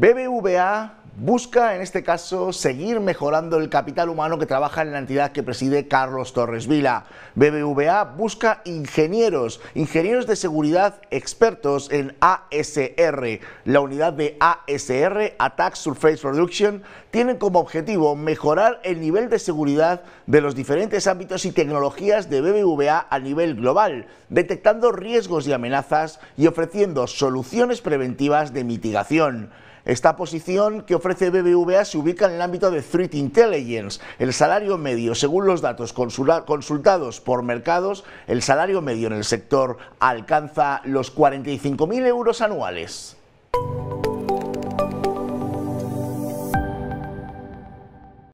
BBVA busca, en este caso, seguir mejorando el capital humano que trabaja en la entidad que preside Carlos Torres Vila. BBVA busca ingenieros de seguridad expertos en ASR. La unidad de ASR, Attack Surface Reduction, tiene como objetivo mejorar el nivel de seguridad de los diferentes ámbitos y tecnologías de BBVA a nivel global, detectando riesgos y amenazas y ofreciendo soluciones preventivas de mitigación. Esta posición que ofrece BBVA se ubica en el ámbito de Threat Intelligence. El salario medio, según los datos consultados por mercados, el salario medio en el sector alcanza los 45.000 euros anuales.